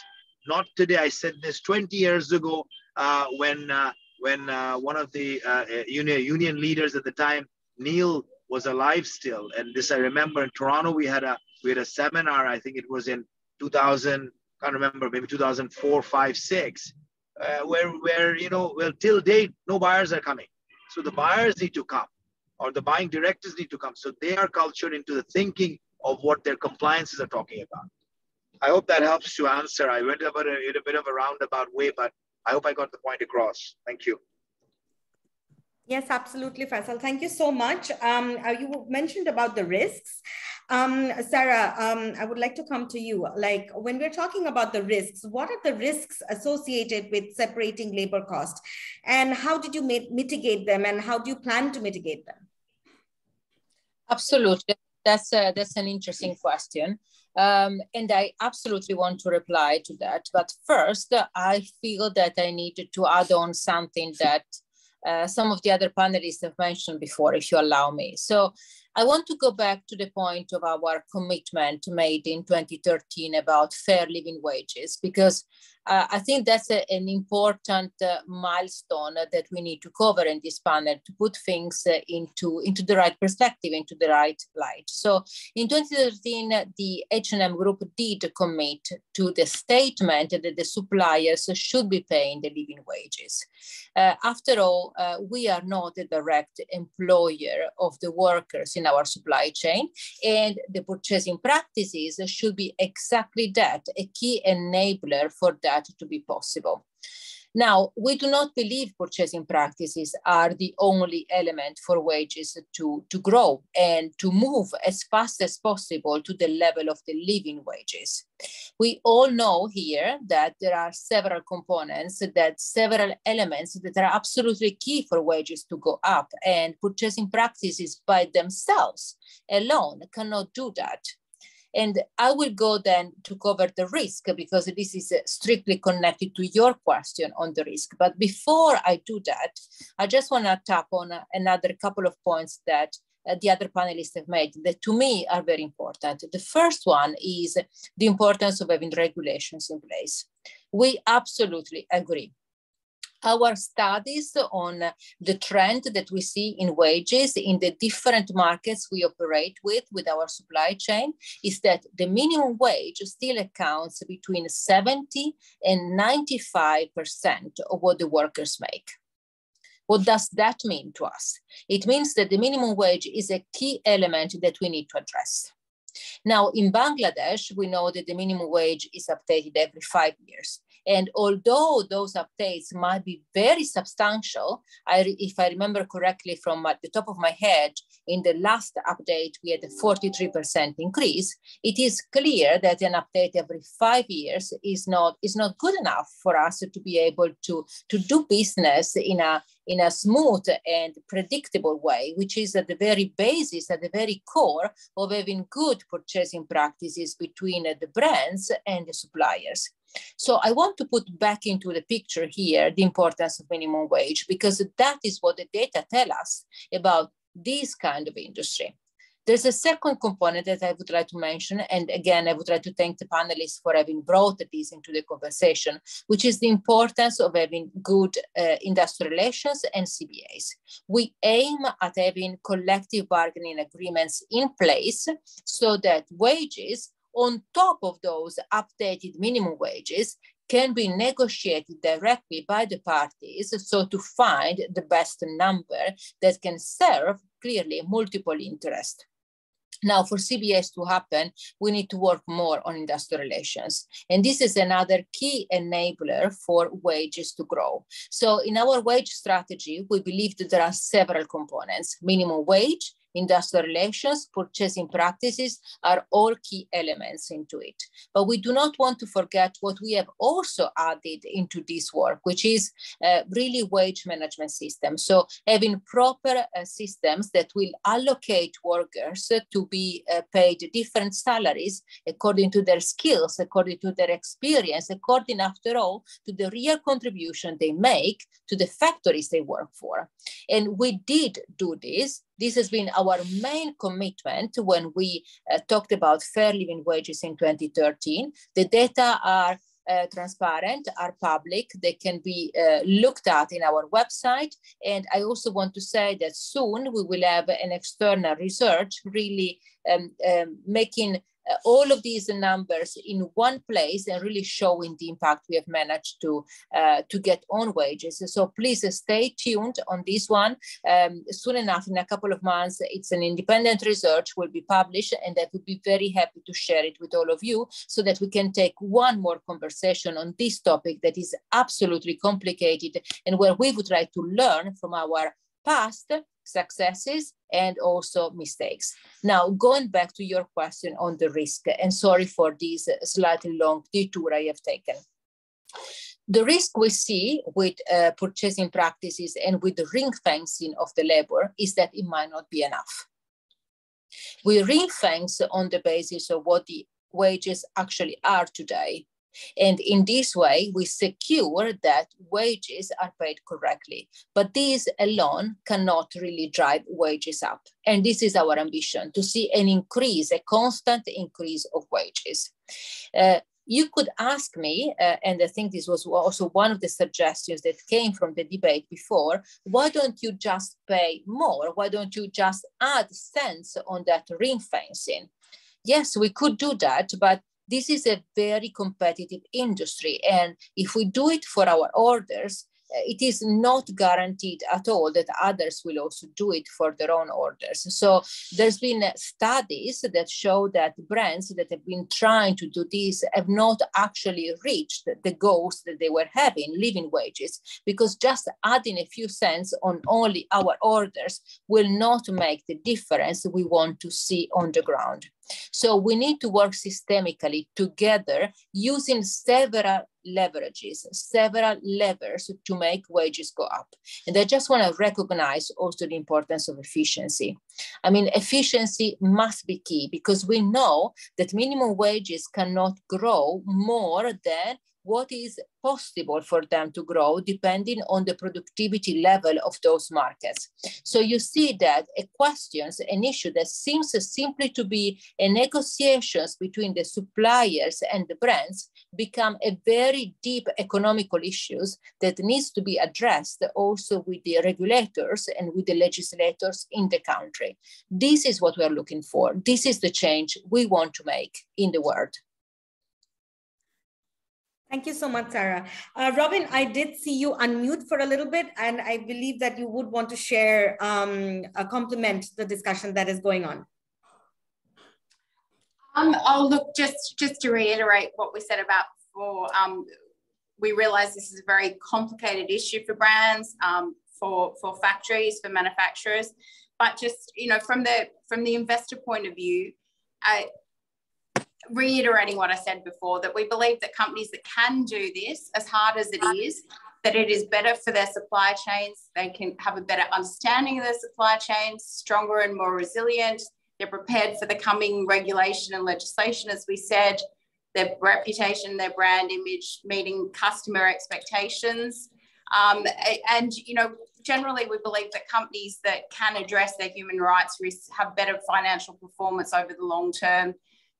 not today, I said this twenty years ago uh, when uh, when uh, one of the uh, union, union leaders at the time, Neil, was alive still. And this I remember in Toronto, we had a we had a seminar, I think it was in two thousand, can't remember, maybe two thousand four, five, six, uh, where, where, you know, well, till date, no buyers are coming. So the buyers need to come, or the buying directors need to come. So they are cultured into the thinking of what their compliances are talking about. I hope that helps to answer. I went about a, in a bit of a roundabout way, but I hope I got the point across. Thank you. Yes, absolutely, Faisal. Thank you so much. Um, you mentioned about the risks. Um, Sarah, um, I would like to come to you. Like, when we're talking about the risks, what are the risks associated with separating labor cost? And how did you mitigate them? And how do you plan to mitigate them? Absolutely. That's, a, that's an interesting question. Um, and I absolutely want to reply to that. But first, I feel that I need to add on something that Uh, some of the other panelists have mentioned before, if you allow me. So I want to go back to the point of our commitment made in twenty thirteen about fair living wages, because uh, I think that's a, an important uh, milestone that we need to cover in this panel to put things uh, into, into the right perspective, into the right light. So in twenty thirteen, the H and M Group did commit to the statement that the suppliers should be paying the living wages. Uh, after all, uh, we are not a direct employer of the workers in our supply chain, and the purchasing practices should be exactly that, a key enabler for that to be possible. Now, we do not believe purchasing practices are the only element for wages to, to grow and to move as fast as possible to the level of the living wages. We all know here that there are several components, that several elements that are absolutely key for wages to go up, and purchasing practices by themselves alone cannot do that. And I will go then to cover the risk, because this is strictly connected to your question on the risk. But before I do that, I just want to tap on another couple of points that the other panelists have made that to me are very important. The first one is the importance of having regulations in place. We absolutely agree. Our studies on the trend that we see in wages in the different markets we operate with, with our supply chain, is that the minimum wage still accounts between seventy and ninety-five percent of what the workers make. What does that mean to us? It means that the minimum wage is a key element that we need to address. Now, in Bangladesh, we know that the minimum wage is updated every five years. And although those updates might be very substantial, I, if I remember correctly from the top of my head, in the last update, we had a forty-three percent increase. It is clear that an update every five years is not, is not good enough for us to be able to, to do business in a, in a smooth and predictable way, which is at the very basis, at the very core of having good purchasing practices between the brands and the suppliers. So I want to put back into the picture here the importance of minimum wage, because that is what the data tell us about this kind of industry. There's a second component that I would like to mention, and again, I would like to thank the panelists for having brought this into the conversation, which is the importance of having good uh, industrial relations and C B As. We aim at having collective bargaining agreements in place so that wages on top of those updated minimum wages can be negotiated directly by the parties, so to find the best number that can serve clearly multiple interests. Now, for C B As to happen, we need to work more on industrial relations. And this is another key enabler for wages to grow. So in our wage strategy, we believe that there are several components: minimum wage, industrial relations, purchasing practices are all key elements into it. But we do not want to forget what we have also added into this work, which is uh, really wage management systems. So having proper uh, systems that will allocate workers to be uh, paid different salaries according to their skills, according to their experience, according, after all, to the real contribution they make to the factories they work for. And we did do this. This has been our main commitment when we uh, talked about fair living wages in twenty thirteen. The data are Uh, transparent, are public, they can be uh, looked at in our website. And I also want to say that soon we will have an external research really um, um, making uh, all of these numbers in one place and really showing the impact we have managed to, uh, to get on wages. So please stay tuned on this one. Um, soon enough, in a couple of months, it's an independent research will be published, and I would be very happy to share it with all of you so that we can take one more conversation on this topic that is absolutely complicated and where we would like to learn from our past successes and also mistakes. Now, going back to your question on the risk, and sorry for this slightly long detour I have taken. The risk we see with uh, purchasing practices and with the ring fencing of the labor is that it might not be enough. We ring fence on the basis of what the wages actually are today. And in this way, we secure that wages are paid correctly. But this alone cannot really drive wages up. And this is our ambition, to see an increase, a constant increase of wages. Uh, you could ask me, uh, and I think this was also one of the suggestions that came from the debate before, why don't you just pay more? Why don't you just add cents on that ring fencing? Yes, we could do that, but this is a very competitive industry. And if we do it for our orders, it is not guaranteed at all that others will also do it for their own orders. So there's been studies that show that brands that have been trying to do this have not actually reached the goals that they were having, living wages, because just adding a few cents on only our orders will not make the difference we want to see on the ground. So we need to work systemically together using several leverages, several levers to make wages go up. And I just want to recognize also the importance of efficiency. I mean, efficiency must be key because we know that minimum wages cannot grow more than what is possible for them to grow depending on the productivity level of those markets. So you see that a question, an issue that seems simply to be a negotiations between the suppliers and the brands become a very deep economical issues that needs to be addressed also with the regulators and with the legislators in the country. This is what we are looking for. This is the change we want to make in the world. Thank you so much, Sarah. Uh, Robyn, I did see you unmute for a little bit, and I believe that you would want to share um, a compliment the discussion that is going on. Um, oh, look, just, just to reiterate what we said about before, um, we realize this is a very complicated issue for brands, um, for, for factories, for manufacturers, but just, you know, from the, from the investor point of view, uh, reiterating what I said before, that we believe that companies that can do this, as hard as it is, that it is better for their supply chains. They can have a better understanding of their supply chains, stronger and more resilient. They're prepared for the coming regulation and legislation, as we said, their reputation, their brand image, meeting customer expectations. Um, and, you know, generally we believe that companies that can address their human rights risks have better financial performance over the long term,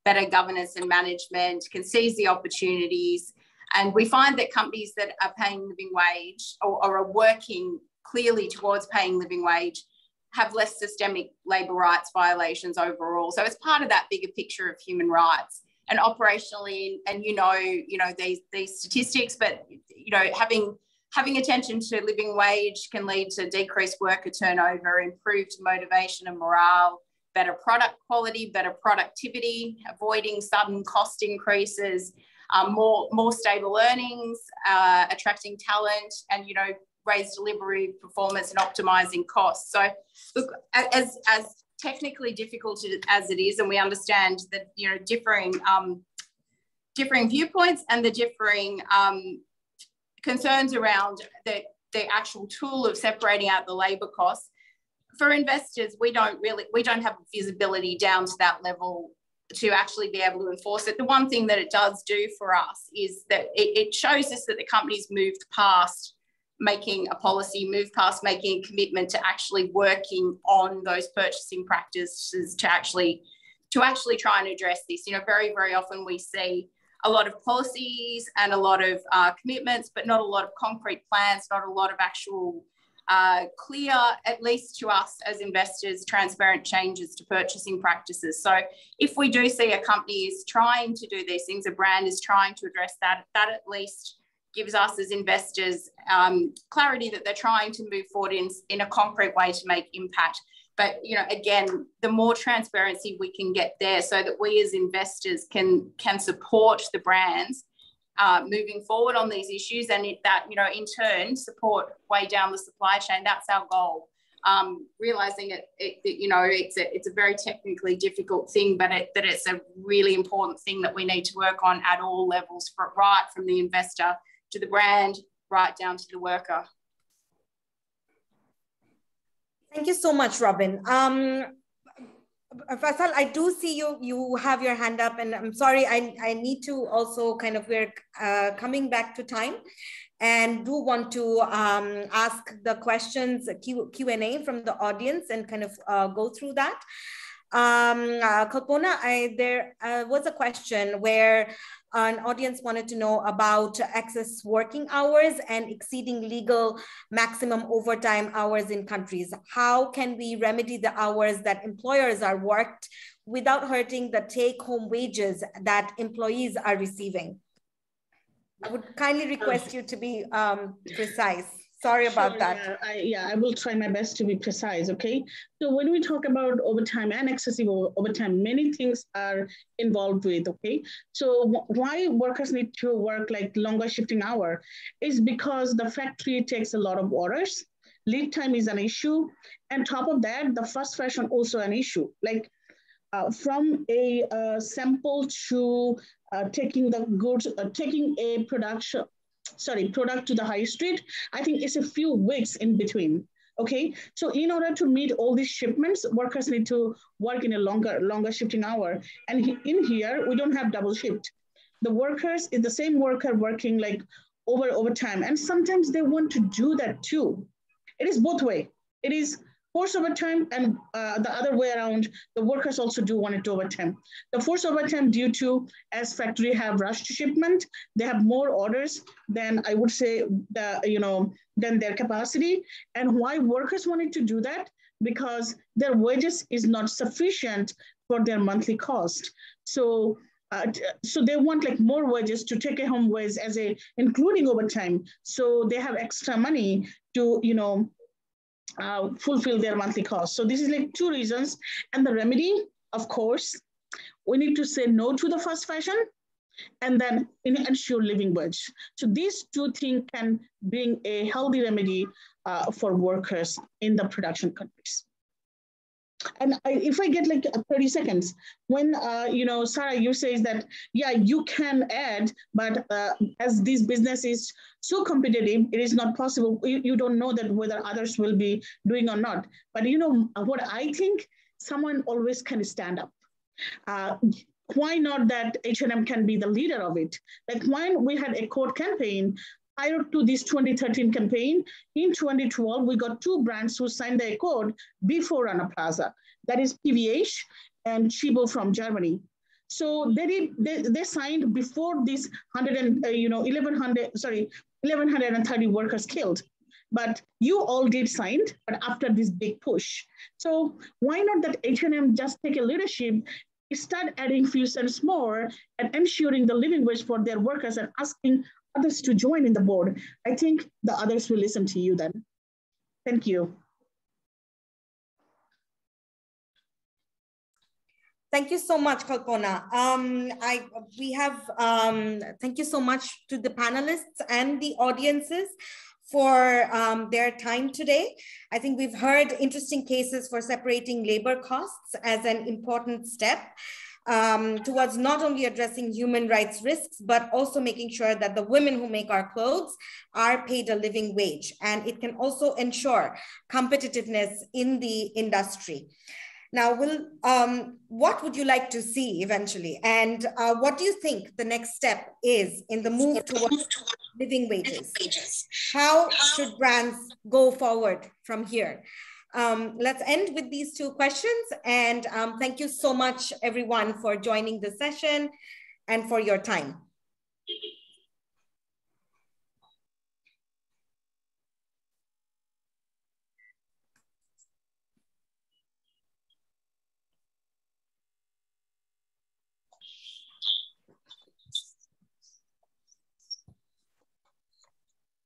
better governance and management, can seize the opportunities. And we find that companies that are paying living wage or, or are working clearly towards paying living wage have less systemic labour rights violations overall. So it's part of that bigger picture of human rights. And operationally, and you know, you know these, these statistics, but you know, having, having attention to living wage can lead to decreased worker turnover, improved motivation and morale, better product quality, better productivity, avoiding sudden cost increases, um, more, more stable earnings, uh, attracting talent, and, you know, raise delivery performance and optimising costs. So, look, as, as technically difficult as it is, and we understand that, you know, differing um, differing viewpoints and the differing um, concerns around the, the actual tool of separating out the labour costs, for investors, we don't really, we don't have visibility down to that level to actually be able to enforce it. The one thing that it does do for us is that it, it shows us that the company's moved past making a policy, moved past making a commitment to actually working on those purchasing practices to actually, to actually try and address this. You know, very, very often we see a lot of policies and a lot of uh, commitments, but not a lot of concrete plans, not a lot of actual Uh, clear, at least to us as investors, transparent changes to purchasing practices. So if we do see a company is trying to do these things, a brand is trying to address that, that at least gives us as investors um, clarity that they're trying to move forward in, in a concrete way to make impact. But, you know, again, the more transparency we can get there so that we as investors can, can support the brands Uh, moving forward on these issues, and it, that, you know, in turn support way down the supply chain. That's our goal. Um, realizing it, it, it, you know, it's a, it's a very technically difficult thing, but it, that it's a really important thing that we need to work on at all levels, for, right from the investor to the brand, right down to the worker. Thank you so much, Robyn. Um, Faisal, I do see you, you have your hand up, and I'm sorry, I, I need to also kind of, we're uh, coming back to time, and do want to um, ask the questions, Q and A from the audience, and kind of uh, go through that. Um, uh, Kalpona, I, there uh, was a question where an audience wanted to know about excess working hours and exceeding legal maximum overtime hours in countries. How can we remedy the hours that employers are worked without hurting the take-home wages that employees are receiving? I would kindly request you to be um, precise. Sorry about sure, that. Yeah I, yeah, I will try my best to be precise, okay? So when we talk about overtime and excessive overtime, many things are involved with, okay? So why workers need to work like longer shifting hour is because the factory takes a lot of orders, lead time is an issue, and top of that, the fast fashion also an issue. Like uh, from a uh, sample to uh, taking the goods, uh, taking a production, sorry, product to the high street, I think it's a few weeks in between, okay? So in order to meet all these shipments, workers need to work in a longer, longer shifting hour. And in here, we don't have double shift. The workers is the same worker working like over overtime. And sometimes they want to do that too. It is both way. It is forced overtime, and uh, the other way around, the workers also do want it to overtime. The forced overtime due to, as factory have rushed shipment, they have more orders than I would say, the, you know, than their capacity. And why workers wanted to do that? Because their wages is not sufficient for their monthly cost. So, uh, so they want like more wages to take a home wage as a, including overtime. So they have extra money to, you know, Uh, fulfill their monthly costs. So this is like two reasons. And the remedy, of course, we need to say no to the fast fashion and then ensure living wage. So these two things can bring a healthy remedy uh, for workers in the production countries. And I, if I get like thirty seconds, when, uh, you know, Sarah, you says that, yeah, you can add, but uh, as this business is so competitive, it is not possible. You, you don't know that whether others will be doing or not. But, you know, what I think, someone always can stand up. Uh, why not that H and M can be the leader of it? Like when we had a court campaign, prior to this twenty thirteen campaign, in twenty twelve, we got two brands who signed the accord before Rana Plaza. That is P V H and Chibo from Germany. So they did, they, they signed before this one hundred and, uh, you know, eleven hundred, sorry, eleven thirty workers killed. But you all did sign, but after this big push. So why not that H and M just take a leadership, start adding few cents more and ensuring the living wage for their workers and asking others to join in the board. I think the others will listen to you then. Thank you. Thank you so much, Kalpona. Um, I, we have, um, thank you so much to the panelists and the audiences for um, their time today. I think we've heard interesting cases for separating labor costs as an important step um, towards not only addressing human rights risks, but also making sure that the women who make our clothes are paid a living wage. And it can also ensure competitiveness in the industry. Now, Will, um, what would you like to see eventually? And uh, what do you think the next step is in the move towards living wages? How should brands go forward from here? Um, let's end with these two questions. And um, thank you so much, everyone, for joining the session and for your time.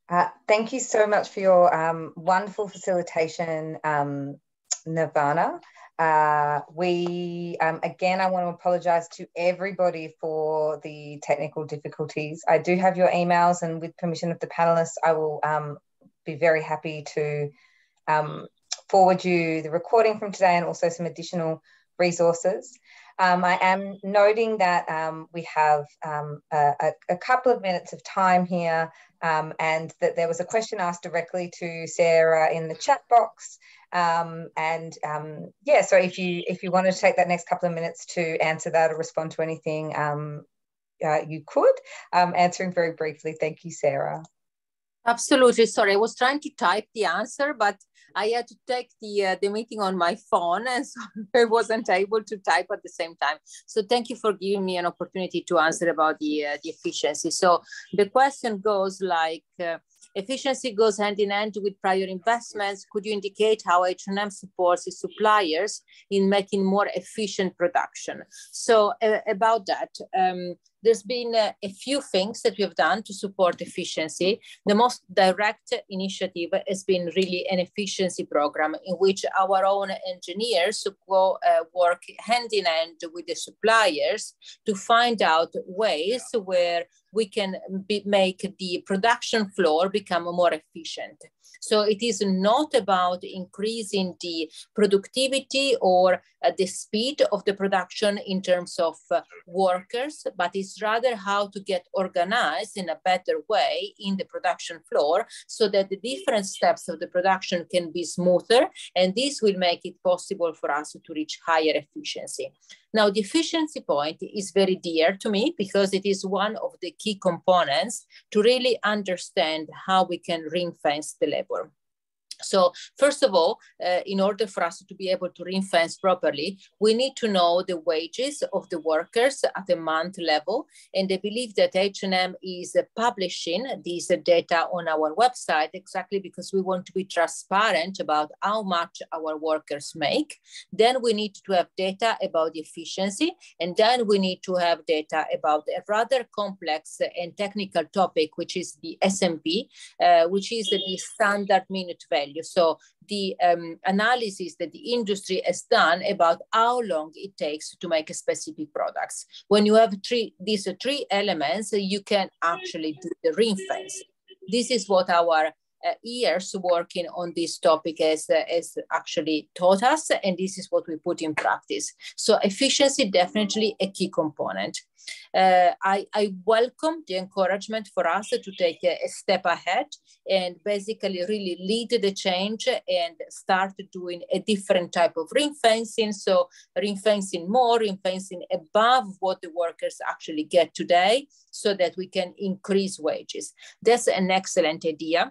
Uh, thank you so much for your um, wonderful facilitation, um, Nirvana. Uh, we, um, again, I want to apologise to everybody for the technical difficulties. I do have your emails, and with permission of the panellists, I will um, be very happy to um, forward you the recording from today and also some additional resources. Um, I am noting that um, we have um, a, a couple of minutes of time here, um, and that there was a question asked directly to Sarah in the chat box. Um, and um, yeah, so if you if you wanted to take that next couple of minutes to answer that or respond to anything, um, uh, you could. Um, answering very briefly, thank you, Sarah. Absolutely. Sorry, I was trying to type the answer, but I had to take the uh, the meeting on my phone, and so I wasn't able to type at the same time. So thank you for giving me an opportunity to answer about the, uh, the efficiency. So the question goes like, uh, efficiency goes hand in hand with prior investments. Could you indicate how H and M supports its suppliers in making more efficient production? So uh, about that, um, there's been uh, a few things that we have done to support efficiency. The most direct initiative has been really an efficiency program in which our own engineers go, uh, work hand in hand with the suppliers to find out ways where we can be, make the production floor become more efficient. So it is not about increasing the productivity or uh, the speed of the production in terms of uh, workers, but it's rather how to get organized in a better way in the production floor so that the different steps of the production can be smoother, and this will make it possible for us to reach higher efficiency. Now, the efficiency point is very dear to me because it is one of the key components to really understand how we can ring-fence the labor. So first of all, uh, in order for us to be able to ring-fence properly, we need to know the wages of the workers at a month level. And I believe that H and M is uh, publishing these uh, data on our website exactly because we want to be transparent about how much our workers make. Then we need to have data about efficiency. And then we need to have data about a rather complex and technical topic, which is the S M P, uh, which is the standard minute value. So the um, analysis that the industry has done about how long it takes to make a specific products. When you have three, these are three elements, you can actually do the ring-fence. This is what our Uh, years working on this topic has, uh, has actually taught us, and this is what we put in practice. So efficiency, definitely a key component. Uh, I, I welcome the encouragement for us to take a, a step ahead and basically really lead the change and start doing a different type of ring fencing. So ring fencing more, ring fencing above what the workers actually get today so that we can increase wages. That's an excellent idea.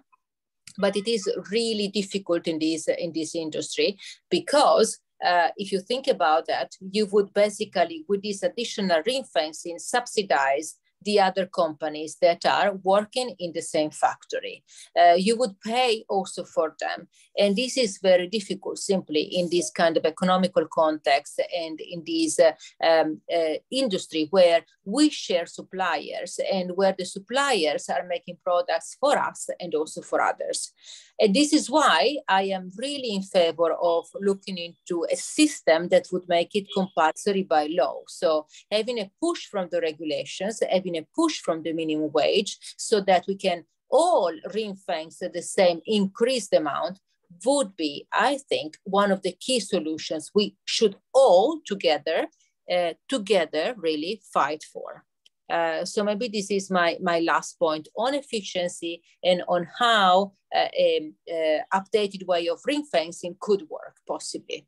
But it is really difficult in this, in this industry because uh, if you think about that, you would basically, with this additional ring fencing, subsidize the other companies that are working in the same factory. Uh, you would pay also for them. And this is very difficult simply in this kind of economical context and in this uh, um, uh, industry where we share suppliers and where the suppliers are making products for us and also for others. And this is why I am really in favor of looking into a system that would make it compulsory by law. So having a push from the regulations, having a push from the minimum wage so that we can all ring-fenced the same increased amount would be, I think, one of the key solutions we should all together, uh, together really fight for. Uh, so maybe this is my, my last point on efficiency and on how uh, an uh, updated way of ring fencing could work possibly.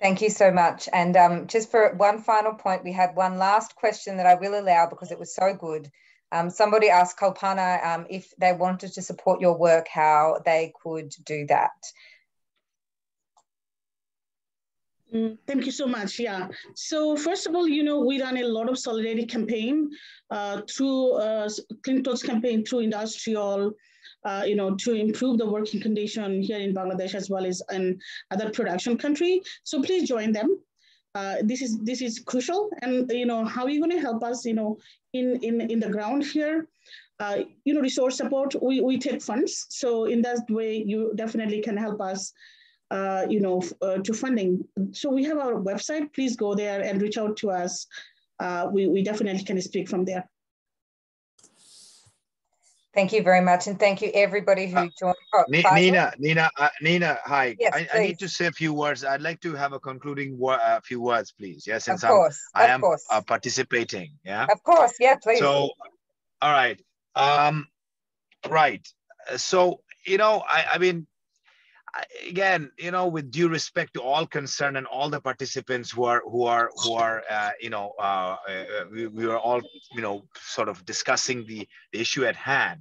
Thank you so much. And um, just for one final point, we had one last question that I will allow because it was so good. Um, somebody asked Kalpana um, if they wanted to support your work, how they could do that. Thank you so much. Yeah. So first of all, you know, we run a lot of solidarity campaign uh, through uh, Clean Clothes Campaign, through industrial, uh, you know, to improve the working condition here in Bangladesh as well as in other production country. So please join them. Uh, this is this is crucial. And, you know, how are you going to help us, you know, in, in, in the ground here? Uh, you know, resource support, we, we take funds. So in that way, you definitely can help us. Uh, you know, uh, to funding. So we have our website, please go there and reach out to us. Uh, we, we definitely can speak from there. Thank you very much. And thank you everybody who uh, joined. Oh, Nina, Nina, uh, Nina, hi. Yes, I, I need to say a few words. I'd like to have a concluding wo uh, few words, please. Yes, yeah, since of course, I'm, I of am course. Uh, participating. Yeah. Of course, yeah, please. So, all right. Um, right. So, you know, I, I mean, again, you know, with due respect to all concerned and all the participants who are who are who are, uh, you know, uh, uh, we, we are all, you know, sort of discussing the, the issue at hand.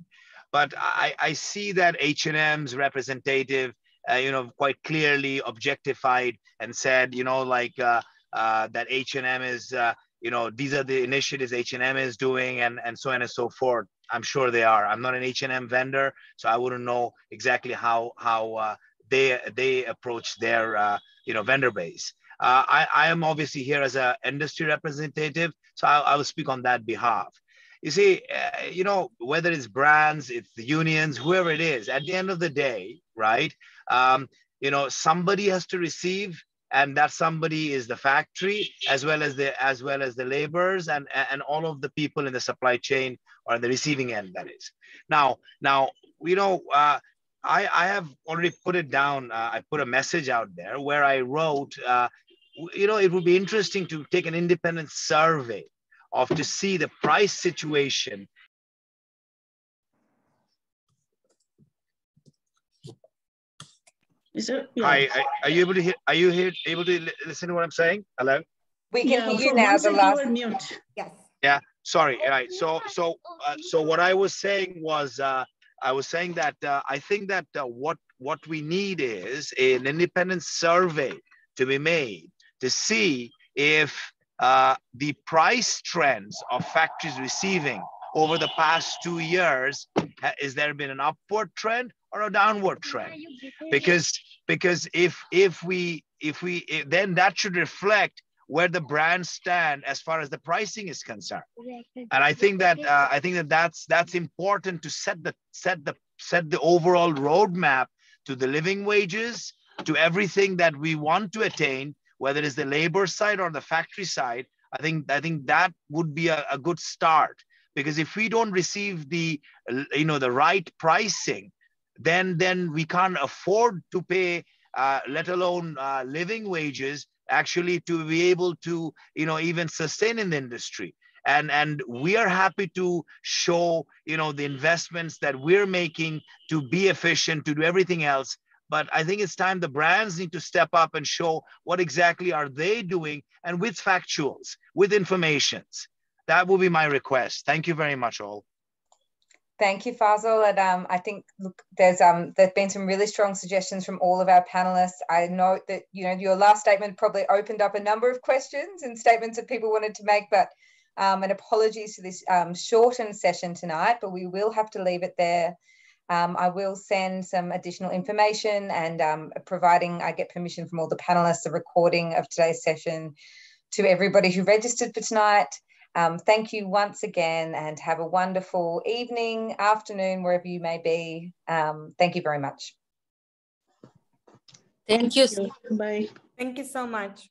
But I, I see that H and M's representative, uh, you know, quite clearly objectified and said, you know, like uh, uh, that H and M is, uh, you know, these are the initiatives H and M is doing and, and so on and so forth. I'm sure they are. I'm not an H and M vendor, so I wouldn't know exactly how how. Uh, They, they approach their uh, you know, vendor base. Uh, I, I am obviously here as an industry representative, so I, I will speak on that behalf. You see, uh, you know, whether it's brands, it's the unions, whoever it is, at the end of the day, right? Um, you know, somebody has to receive, and that somebody is the factory, as well as the as well as the laborers and and all of the people in the supply chain or the receiving end. That is now now you know. Uh, I, I have already put it down. Uh, I put a message out there where I wrote, uh, you know, it would be interesting to take an independent survey of to see the price situation. Is there, yeah. I, I, are you able to hear? Are you here, able to listen to what I'm saying? Hello. We can yeah, hear you now. The last mute. Yes. Yeah. Sorry. All right. So so uh, so what I was saying was. Uh, I was saying that uh, I think that uh, what, what we need is an independent survey to be made to see if uh, the price trends of factories receiving over the past two years, is there been an upward trend or a downward trend? Because, because if, if we, if we if, then that should reflect where the brands stand as far as the pricing is concerned, and I think that uh, I think that that's that's important to set the set the set the overall roadmap to the living wages, to everything that we want to attain, whether it's the labor side or the factory side. I think I think that would be a, a good start, because if we don't receive the you know the right pricing, then then we can't afford to pay, uh, let alone uh, living wages. Actually, to be able to, you know, even sustain in the industry, and and we are happy to show, you know, the investments that we're making to be efficient, to do everything else. But I think it's time the brands need to step up and show what exactly are they doing, and with factuals, with informations. That will be my request. Thank you very much, all. Thank you, Faisal. And um, I think, look, there's um, there's been some really strong suggestions from all of our panelists. I know that, you know, your last statement probably opened up a number of questions and statements that people wanted to make, but um, and apologies to this um, shortened session tonight, but we will have to leave it there. Um, I will send some additional information and um, providing I get permission from all the panelists, the recording of today's session to everybody who registered for tonight. Um, thank you once again and have a wonderful evening, afternoon, wherever you may be. Um, thank you very much. Thank you. Bye. Thank you so much.